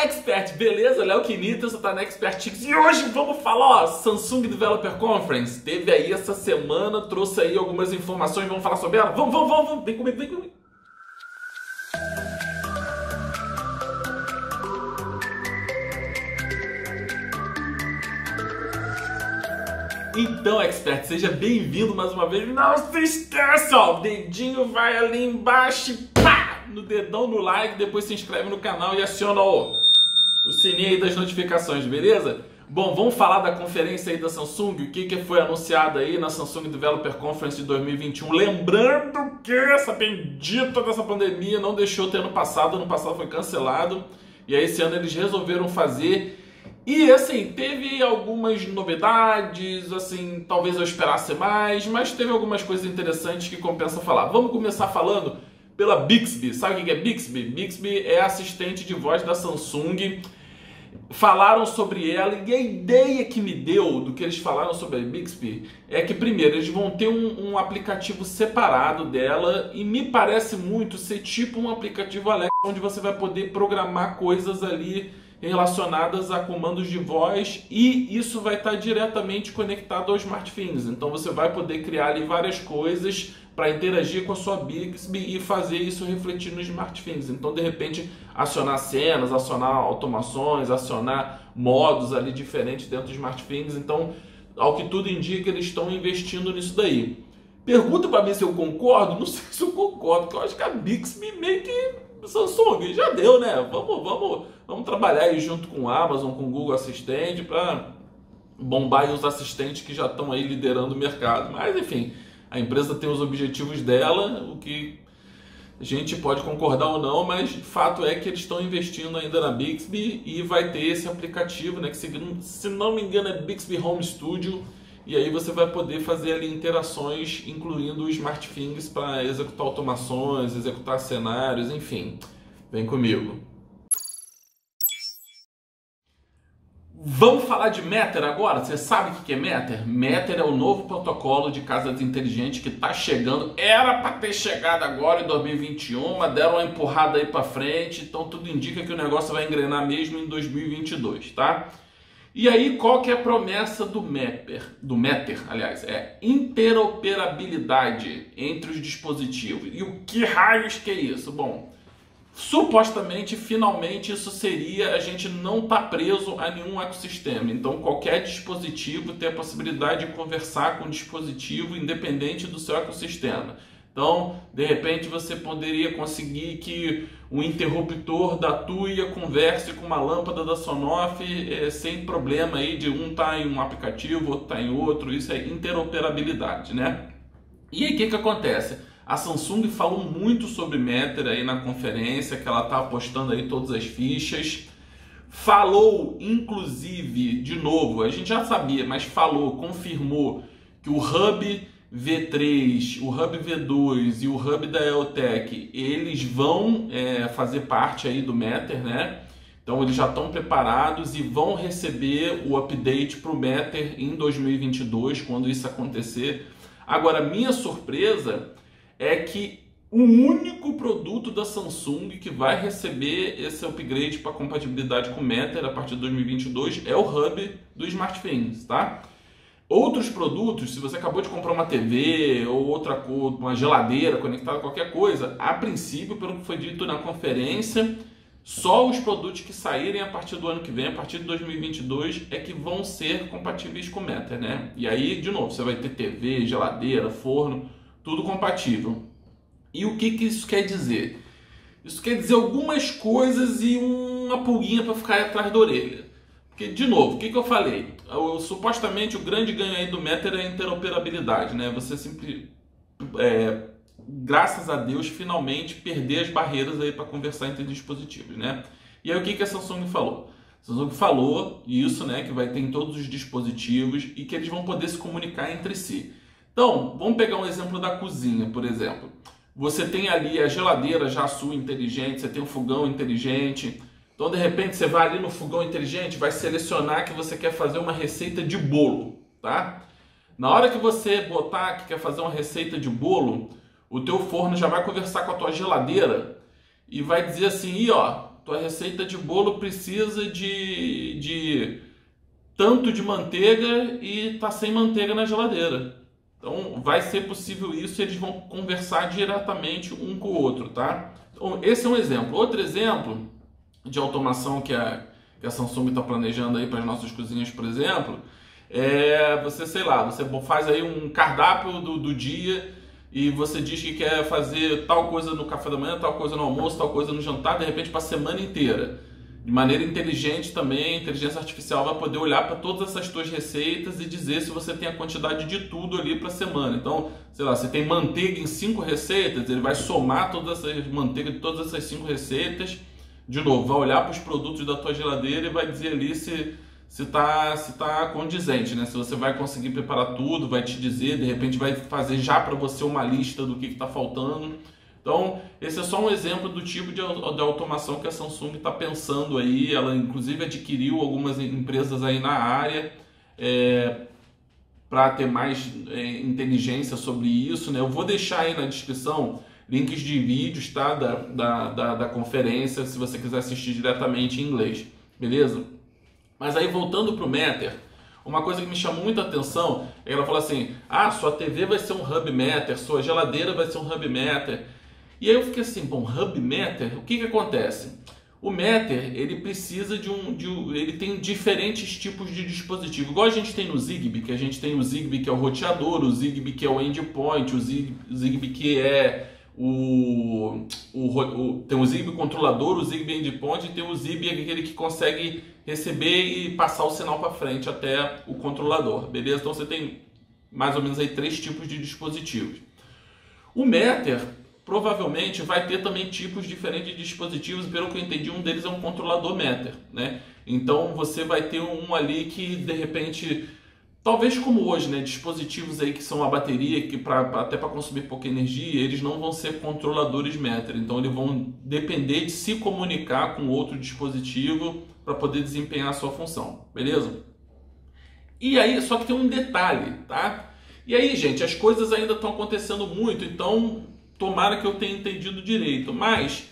Fala, Expert! Beleza? Léo Knittel, você tá na XperttiX e hoje vamos falar, ó, Samsung Developer Conference. Teve aí essa semana, trouxe aí algumas informações, vamos falar sobre ela? Vamos! Vem comigo! Então, Expert, seja bem-vindo mais uma vez. Não se esqueça, ó, o dedinho vai ali embaixo e pá! No dedão no like, depois se inscreve no canal e aciona o sininho aí das notificações, beleza? Bom, vamos falar da conferência aí da Samsung, o que foi anunciado aí na Samsung Developer Conference de 2021. Lembrando que essa bendita dessa pandemia não deixou ter ano passado foi cancelado, e aí esse ano eles resolveram fazer. E assim, teve algumas novidades, assim, talvez eu esperasse mais, mas teve algumas coisas interessantes que compensa falar. Vamos começar falando pela Bixby. Sabe o que é Bixby? Bixby é assistente de voz da Samsung. Falaram sobre ela e a ideia que me deu do que eles falaram sobre a Bixby é que, primeiro, eles vão ter um aplicativo separado dela e me parece muito ser tipo um aplicativo Alexa, onde você vai poder programar coisas ali relacionadas a comandos de voz e isso vai estar diretamente conectado ao SmartThings. Então você vai poder criar ali várias coisas para interagir com a sua Bixby e fazer isso refletir no SmartThings. Então, de repente, acionar cenas, acionar automações, acionar modos ali diferentes dentro do SmartThings. Então, ao que tudo indica, eles estão investindo nisso daí. Pergunta para mim se eu concordo? Não sei se eu concordo, porque eu acho que a Bixby meio que... Samsung, já deu, né? Vamos trabalhar aí junto com a Amazon, com o Google Assistente, para bombar aí os assistentes que já estão aí liderando o mercado. Mas, enfim, a empresa tem os objetivos dela, o que a gente pode concordar ou não, mas fato é que eles estão investindo ainda na Bixby e vai ter esse aplicativo, né? Que, se não me engano, é Bixby Home Studio. E aí você vai poder fazer ali interações, incluindo o SmartThings para executar automações, executar cenários, enfim. Vem comigo. Vamos falar de Matter agora? Você sabe o que é Matter? Matter é o novo protocolo de casas inteligentes que está chegando. Era para ter chegado agora em 2021, mas deram uma empurrada aí para frente. Então tudo indica que o negócio vai engrenar mesmo em 2022, tá? E aí, qual que é a promessa do Matter, é interoperabilidade entre os dispositivos. E o que raios que é isso? Bom, supostamente, finalmente, isso seria a gente não estar preso a nenhum ecossistema. Então, qualquer dispositivo tem a possibilidade de conversar com o dispositivo independente do seu ecossistema. Então, de repente, você poderia conseguir que o interruptor da Tuya converse com uma lâmpada da Sonoff sem problema aí de um estar em um aplicativo, outro estar em outro. Isso é interoperabilidade, né? E aí, o que acontece? A Samsung falou muito sobre Matter aí na conferência, que ela está apostando aí todas as fichas. Falou, inclusive, de novo, a gente já sabia, mas falou, confirmou que o Hub V3, o Hub V2 e o Hub da Aeotec, eles vão fazer parte aí do Matter, né? Então eles já estão preparados e vão receber o update para o Matter em 2022, quando isso acontecer. Agora, minha surpresa é que o único produto da Samsung que vai receber esse upgrade para compatibilidade com o Matter a partir de 2022 é o Hub do SmartThings, tá? Outros produtos, se você acabou de comprar uma TV ou outra coisa, uma geladeira conectada a qualquer coisa, a princípio, pelo que foi dito na conferência, só os produtos que saírem a partir do ano que vem, a partir de 2022, é que vão ser compatíveis com o Matter, né? E aí, de novo, você vai ter TV, geladeira, forno, tudo compatível. E o que isso quer dizer? Isso quer dizer algumas coisas e uma pulguinha para ficar atrás da orelha. De novo, o que eu falei? Supostamente o grande ganho aí do Matter é a interoperabilidade, né? Você sempre, graças a Deus, finalmente perder as barreiras aí para conversar entre dispositivos, né? E aí o que a Samsung falou? A Samsung falou isso, né? Que vai ter em todos os dispositivos e que eles vão poder se comunicar entre si. Então, vamos pegar um exemplo da cozinha, por exemplo. Você tem ali a geladeira já sua inteligente, você tem o fogão inteligente. Então, de repente, você vai ali no fogão inteligente, vai selecionar que você quer fazer uma receita de bolo, tá? Na hora que você botar que quer fazer uma receita de bolo, o teu forno já vai conversar com a tua geladeira e vai dizer assim, ó, tua receita de bolo precisa de tanto de manteiga e tá sem manteiga na geladeira. Então vai ser possível isso, eles vão conversar diretamente um com o outro, tá? Então, esse é um exemplo. Outro exemplo de automação que a Samsung está planejando aí para as nossas cozinhas, por exemplo, é você, sei lá, você faz aí um cardápio do dia e você diz que quer fazer tal coisa no café da manhã, tal coisa no almoço, tal coisa no jantar, de repente para a semana inteira. De maneira inteligente também, a inteligência artificial vai poder olhar para todas essas tuas receitas e dizer se você tem a quantidade de tudo ali para a semana. Então, sei lá, você tem manteiga em 5 receitas, ele vai somar todas essas manteigas de todas essas 5 receitas. De novo, vai olhar para os produtos da tua geladeira e vai dizer ali se tá condizente, né? Se você vai conseguir preparar tudo, vai te dizer, de repente vai fazer já para você uma lista do que está faltando. Então, esse é só um exemplo do tipo de automação que a Samsung está pensando aí. Ela, inclusive, adquiriu algumas empresas aí na área para ter mais inteligência sobre isso, né? Eu vou deixar aí na descrição links de vídeos, tá? da conferência, se você quiser assistir diretamente em inglês, beleza? Mas aí, voltando para o Matter, uma coisa que me chamou muita atenção é que ela falou assim, sua TV vai ser um Hub Matter, sua geladeira vai ser um Hub Matter. E aí eu fiquei assim, bom, Hub Matter, o que que acontece? O Matter, ele precisa ele tem diferentes tipos de dispositivo. Igual a gente tem no Zigbee, que a gente tem o Zigbee que é o roteador, o Zigbee que é o endpoint, o Zigbee que é tem o Zigbee controlador, o Zigbee endpoint, e tem o Zigbee aquele que consegue receber e passar o sinal para frente até o controlador, beleza? Então você tem mais ou menos aí 3 tipos de dispositivos. O Matter provavelmente vai ter também tipos diferentes de dispositivos, pelo que eu entendi, um deles é um controlador Matter, né? Então você vai ter um ali que de repente, talvez como hoje, né, dispositivos aí que são a bateria, que até para consumir pouca energia, eles não vão ser controladores Matter. Então eles vão depender de se comunicar com outro dispositivo para poder desempenhar a sua função, beleza? E aí, só que tem um detalhe, tá? E aí, gente, as coisas ainda estão acontecendo muito, então tomara que eu tenha entendido direito. Mas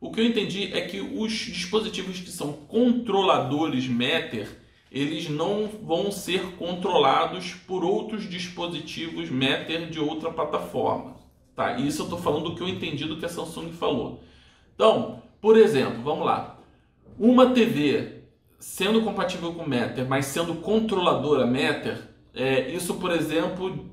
o que eu entendi é que os dispositivos que são controladores Matter, eles não vão ser controlados por outros dispositivos Matter de outra plataforma, tá? Isso eu estou falando do que eu entendi do que a Samsung falou. Então, por exemplo, vamos lá. Uma TV sendo compatível com Matter, mas sendo controladora Matter, isso, por exemplo,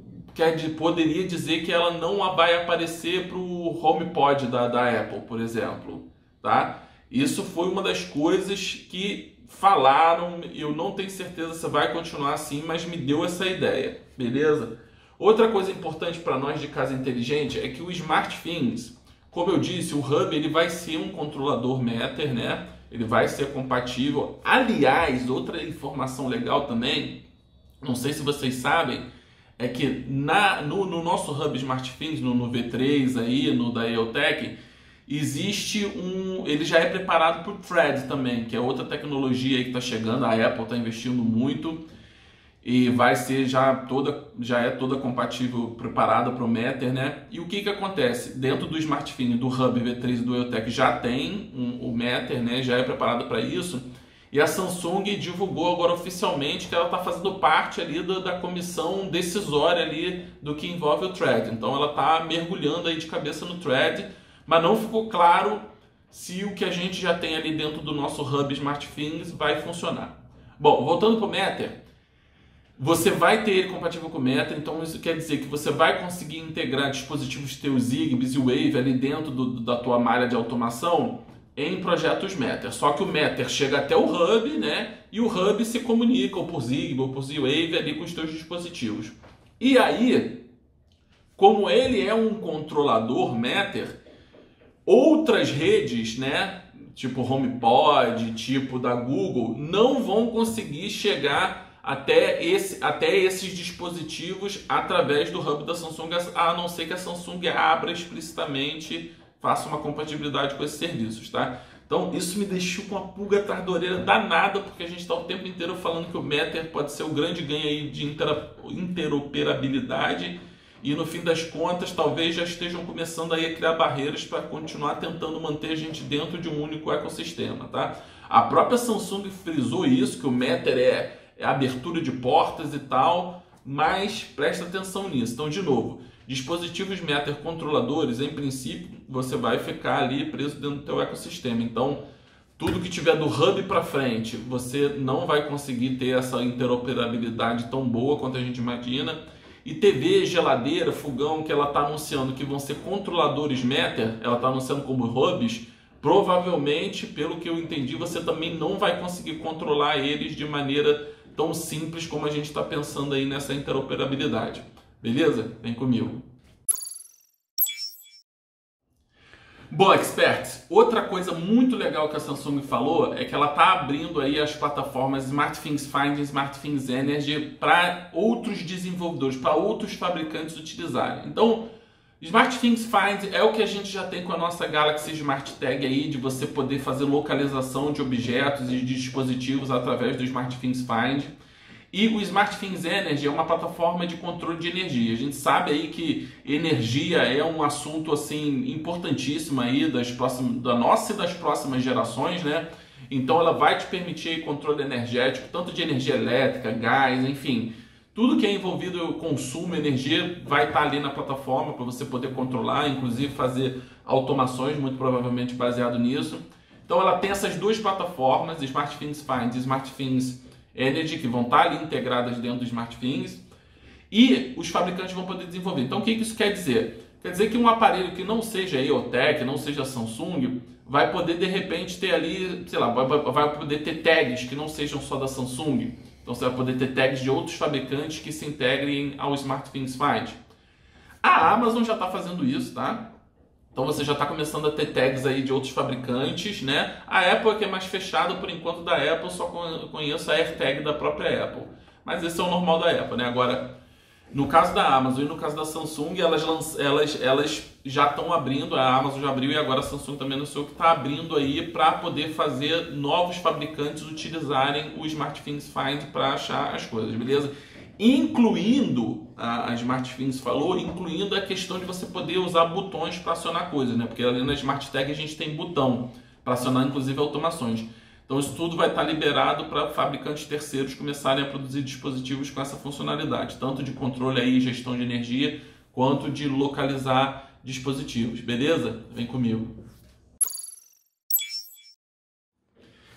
poderia dizer que ela não vai aparecer para o HomePod da Apple, por exemplo, tá? Isso foi uma das coisas que falaram, eu não tenho certeza se vai continuar assim, mas me deu essa ideia, beleza? Outra coisa importante para nós de casa inteligente é que o SmartThings, como eu disse, o Hub, ele vai ser um controlador Matter, né? Ele vai ser compatível. Aliás, outra informação legal também, não sei se vocês sabem, é que no nosso Hub SmartThings, no V3 aí, no da Aeotec, existe ele já é preparado por Thread também, que é outra tecnologia aí que está chegando, a Apple está investindo muito e vai ser já é toda compatível, preparada para o Matter, né? E o que acontece? Dentro do SmartThings, do Hub V3 e do Aeotec já tem o Matter, né? Já é preparado para isso. E a Samsung divulgou agora oficialmente que ela está fazendo parte ali da comissão decisória ali do que envolve o Thread. Então ela está mergulhando aí de cabeça no Thread. Mas não ficou claro se o que a gente já tem ali dentro do nosso Hub SmartThings vai funcionar. Bom, voltando para o Matter, você vai ter ele compatível com o Matter, então isso quer dizer que você vai conseguir integrar dispositivos teus Zigbee, Z-Wave ali dentro da tua malha de automação em projetos Matter. Só que o Matter chega até o Hub, né? E o Hub se comunica ou por Zigbee ou por Z-Wave ali com os teus dispositivos. E aí, como ele é um controlador Matter, outras redes, né, tipo HomePod, tipo da Google, não vão conseguir chegar até esses dispositivos através do Hub da Samsung, a não ser que a Samsung abra explicitamente, faça uma compatibilidade com esses serviços, tá? Então isso me deixou com uma pulga atrás da orelha danada, porque a gente está o tempo inteiro falando que o Matter pode ser o grande ganho aí de interoperabilidade, e no fim das contas talvez já estejam começando aí a criar barreiras para continuar tentando manter a gente dentro de um único ecossistema, tá? A própria Samsung frisou isso, que o Matter é abertura de portas e tal, mas presta atenção nisso. Então, de novo, dispositivos Matter controladores, em princípio, você vai ficar ali preso dentro do teu ecossistema. Então, tudo que tiver do hub para frente, você não vai conseguir ter essa interoperabilidade tão boa quanto a gente imagina. E TV, geladeira, fogão, que ela está anunciando que vão ser controladores Matter, ela está anunciando como hubs, provavelmente, pelo que eu entendi, você também não vai conseguir controlar eles de maneira tão simples como a gente está pensando aí nessa interoperabilidade. Beleza? Vem comigo. Bom, experts, outra coisa muito legal que a Samsung falou é que ela está abrindo aí as plataformas SmartThings Find e SmartThings Energy para outros desenvolvedores, para outros fabricantes utilizarem. Então, SmartThings Find é o que a gente já tem com a nossa Galaxy SmartTag aí, de você poder fazer localização de objetos e de dispositivos através do SmartThings Find. E o SmartThings Energy é uma plataforma de controle de energia. A gente sabe aí que energia é um assunto assim importantíssimo aí da nossa e das próximas gerações, né? Então ela vai te permitir aí controle energético, tanto de energia elétrica, gás, enfim. Tudo que é envolvido em consumo, energia, vai estar ali na plataforma para você poder controlar, inclusive fazer automações, muito provavelmente baseado nisso. Então ela tem essas duas plataformas, SmartThings Find e SmartThings Energy, que vão estar ali integradas dentro do SmartThings, e os fabricantes vão poder desenvolver. Então, o que isso quer dizer? Quer dizer que um aparelho que não seja Aeotec, não seja Samsung, vai poder, de repente, ter ali, sei lá, vai poder ter tags que não sejam só da Samsung. Então, você vai poder ter tags de outros fabricantes que se integrem ao SmartThings Find. A Amazon já está fazendo isso, tá? Então, você já está começando a ter tags aí de outros fabricantes, né? A Apple, que é mais fechada por enquanto da Apple, só conheço a AirTag da própria Apple. Mas esse é o normal da Apple, né? Agora, no caso da Amazon e no caso da Samsung, elas já estão abrindo, a Amazon já abriu e agora a Samsung também anunciou que está abrindo aí para poder fazer novos fabricantes utilizarem o SmartThings Find para achar as coisas, beleza? Incluindo, a SmartThings falou, incluindo a questão de você poder usar botões para acionar coisas, né? Porque ali na SmartTag a gente tem botão para acionar, inclusive, automações. Então isso tudo vai estar liberado para fabricantes terceiros começarem a produzir dispositivos com essa funcionalidade, tanto de controle e gestão de energia, quanto de localizar dispositivos, beleza? Vem comigo.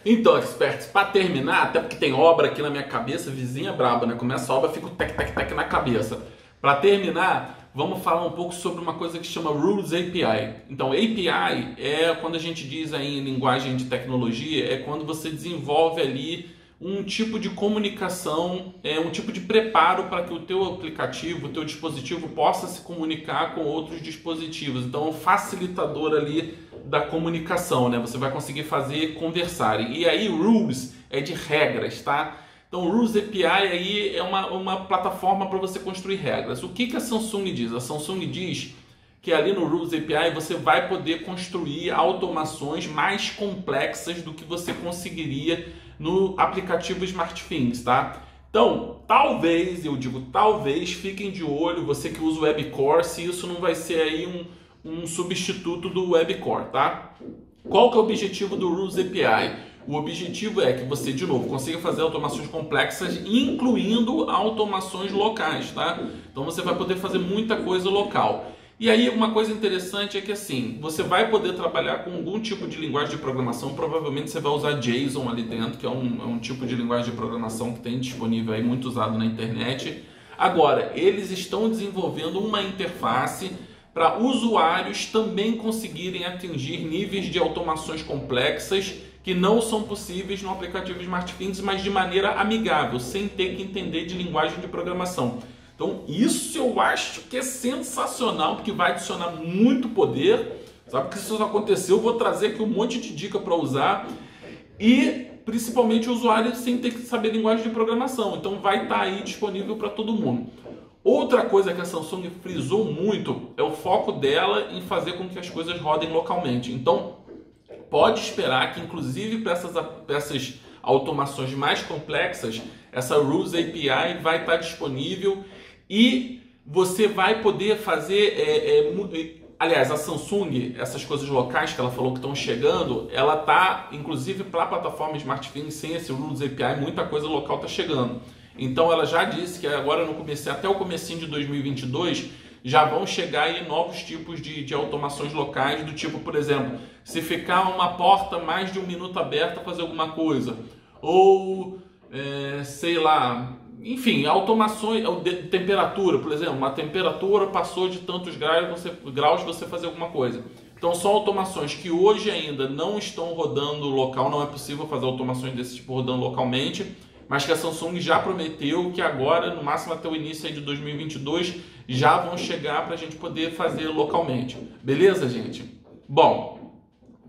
Então, experts, para terminar, até porque tem obra aqui na minha cabeça, vizinha braba, né? Começa a obra, fica o tec-tec-tec na cabeça. Para terminar, vamos falar um pouco sobre uma coisa que se chama Rules API. Então, API é quando a gente diz aí em linguagem de tecnologia, é quando você desenvolve ali um tipo de comunicação, um tipo de preparo para que o teu aplicativo, o teu dispositivo possa se comunicar com outros dispositivos. Então, é um facilitador ali da comunicação, né? Você vai conseguir fazer conversarem. E aí, Rules é de regras, tá? Então, Rules API aí é uma plataforma para você construir regras. O que a Samsung diz? A Samsung diz que ali no Rules API você vai poder construir automações mais complexas do que você conseguiria no aplicativo SmartThings, tá? Então, talvez, eu digo talvez, fiquem de olho, você que usa o WebCore, se isso não vai ser aí um substituto do WebCore, tá? Qual que é o objetivo do Rules API? O objetivo é que você, de novo, consiga fazer automações complexas, incluindo automações locais, tá? Então você vai poder fazer muita coisa local. E aí uma coisa interessante é que assim, você vai poder trabalhar com algum tipo de linguagem de programação, provavelmente você vai usar JSON ali dentro, que é um tipo de linguagem de programação que tem disponível aí, muito usado na internet. Agora, eles estão desenvolvendo uma interface para usuários também conseguirem atingir níveis de automações complexas que não são possíveis no aplicativo SmartThings, mas de maneira amigável, sem ter que entender de linguagem de programação. Então, isso eu acho que é sensacional, porque vai adicionar muito poder, sabe? Porque se isso acontecer, eu vou trazer aqui um monte de dica para usar e, principalmente, o usuário sem ter que saber linguagem de programação. Então, vai estar aí disponível para todo mundo. Outra coisa que a Samsung frisou muito é o foco dela em fazer com que as coisas rodem localmente. Então, pode esperar que, inclusive, para essas automações mais complexas, essa Rules API vai estar disponível. E você vai poder fazer... aliás, a Samsung, essas coisas locais que ela falou que estão chegando, ela está, inclusive, para a plataforma SmartThings, sem esse Rules API, muita coisa local está chegando. Então, ela já disse que agora, no começo, até o comecinho de 2022, já vão chegar aí novos tipos de automações locais, do tipo, por exemplo, se ficar uma porta mais de um minuto aberta, fazer alguma coisa. Ou, sei lá... Enfim, automações, temperatura, por exemplo, uma temperatura passou de tantos graus, você fazer alguma coisa. Então, são automações que hoje ainda não estão rodando local, não é possível fazer automações desse tipo rodando localmente, mas que a Samsung já prometeu que agora, no máximo até o início aí de 2022, já vão chegar para a gente poder fazer localmente. Beleza, gente? Bom,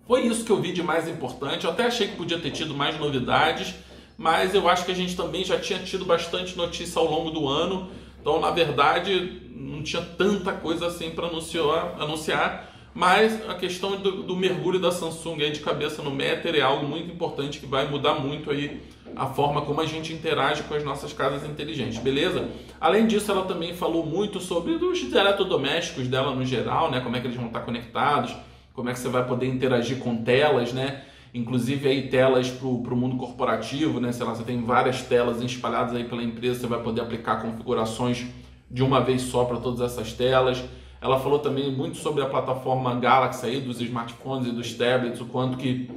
foi isso que eu vi de mais importante. Eu até achei que podia ter tido mais novidades, mas eu acho que a gente também já tinha tido bastante notícia ao longo do ano. Então, na verdade, não tinha tanta coisa assim para anunciar. Mas a questão do mergulho da Samsung aí de cabeça no Matter é algo muito importante que vai mudar muito aí a forma como a gente interage com as nossas casas inteligentes, beleza? Além disso, ela também falou muito sobre os eletrodomésticos dela no geral, né? Como é que eles vão estar conectados, como é que você vai poder interagir com telas, né? Inclusive aí telas para o mundo corporativo, né? Sei lá, você tem várias telas espalhadas aí pela empresa, você vai poder aplicar configurações de uma vez só para todas essas telas. Ela falou também muito sobre a plataforma Galaxy aí, dos smartphones e dos tablets, o quanto que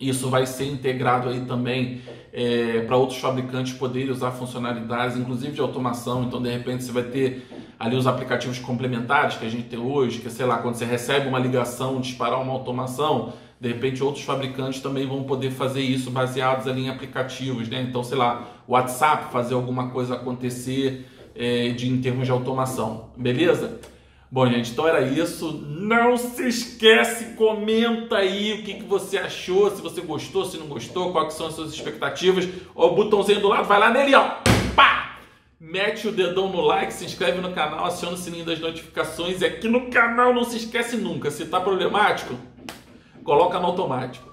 isso vai ser integrado aí também para outros fabricantes poderem usar funcionalidades, inclusive de automação. Então, de repente, você vai ter ali os aplicativos complementares que a gente tem hoje, que sei lá, quando você recebe uma ligação, disparar uma automação. De repente, outros fabricantes também vão poder fazer isso baseados ali em aplicativos, né? Então, sei lá, o WhatsApp fazer alguma coisa acontecer em termos de automação, beleza? Bom, gente, então era isso. Não se esquece, comenta aí o que você achou, se você gostou, se não gostou, quais são as suas expectativas. Ó, o botãozinho do lado, vai lá nele, ó! Pá! Mete o dedão no like, se inscreve no canal, aciona o sininho das notificações. E aqui no canal não se esquece nunca, se tá problemático... Coloca no automático.